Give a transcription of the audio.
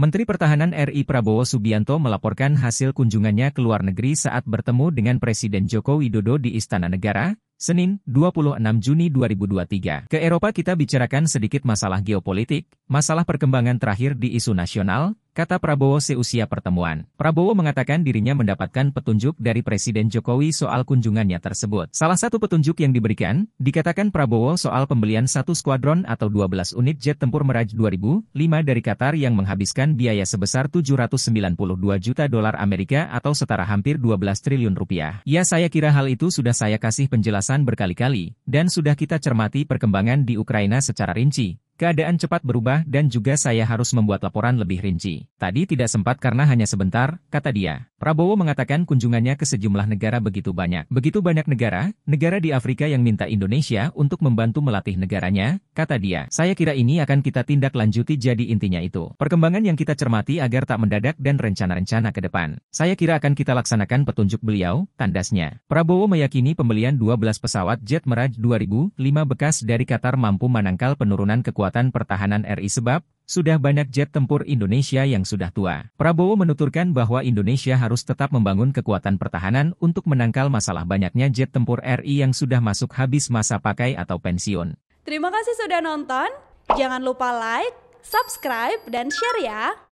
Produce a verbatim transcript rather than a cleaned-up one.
Menteri Pertahanan R I Prabowo Subianto melaporkan hasil kunjungannya ke luar negeri saat bertemu dengan Presiden Joko Widodo di Istana Negara, Senin, dua puluh enam Juni dua ribu dua puluh tiga. Ke Eropa kita bicarakan sedikit masalah geopolitik, masalah perkembangan terakhir di isu nasional, kata Prabowo seusia pertemuan. Prabowo mengatakan dirinya mendapatkan petunjuk dari Presiden Jokowi soal kunjungannya tersebut. Salah satu petunjuk yang diberikan, dikatakan Prabowo soal pembelian satu skuadron atau dua belas unit jet tempur Mirage dua ribu nol lima dari Qatar yang menghabiskan biaya sebesar tujuh ratus sembilan puluh dua juta dolar Amerika atau setara hampir dua belas triliun rupiah. Ya, saya kira hal itu sudah saya kasih penjelasan berkali-kali, dan sudah kita cermati perkembangan di Ukraina secara rinci. Keadaan cepat berubah dan juga saya harus membuat laporan lebih rinci. Tadi tidak sempat karena hanya sebentar, kata dia. Prabowo mengatakan kunjungannya ke sejumlah negara begitu banyak. Begitu banyak negara, negara di Afrika yang minta Indonesia untuk membantu melatih negaranya, kata dia. Saya kira ini akan kita tindak lanjuti, jadi intinya itu. Perkembangan yang kita cermati agar tak mendadak dan rencana-rencana ke depan. Saya kira akan kita laksanakan petunjuk beliau, tandasnya. Prabowo meyakini pembelian dua belas pesawat jet Mirage dua ribu nol lima bekas dari Qatar mampu menangkal penurunan kekuatan pertahanan R I sebab sudah banyak jet tempur Indonesia yang sudah tua. Prabowo menuturkan bahwa Indonesia harus tetap membangun kekuatan pertahanan untuk menangkal masalah banyaknya jet tempur R I yang sudah masuk habis masa pakai atau pensiun. Terima kasih sudah nonton. Jangan lupa like, subscribe, dan share ya.